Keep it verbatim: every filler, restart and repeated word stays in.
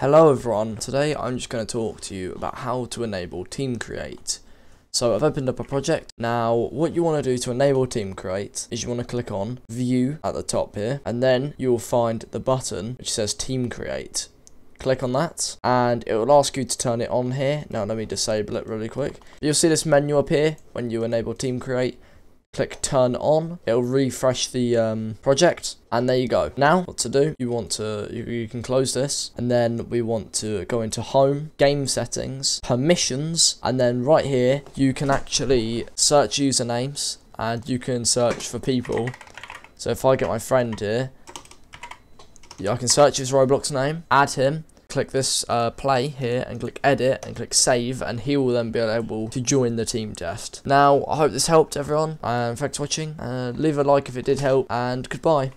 Hello everyone, today I'm just going to talk to you about how to enable Team Create. So I've opened up a project. Now what you want to do to enable Team Create is you want to click on View at the top here, and then you'll find the button which says Team Create. Click on that and it will ask you to turn it on here. Now let me disable it really quick. You'll see this menu up here. When you enable Team Create, click turn on, it'll refresh the um, project, and there you go. Now what to do, you want to you, you can close this, and then we want to go into home, game settings, permissions, and then right here you can actually search usernames and you can search for people. So if I get my friend here, yeah, I can search his Roblox name, add him, click this uh, play here and click edit and click save, and he will then be able to join the team test. Now I hope this helped everyone, and um, thanks for watching. Uh, leave a like if it did help, and goodbye.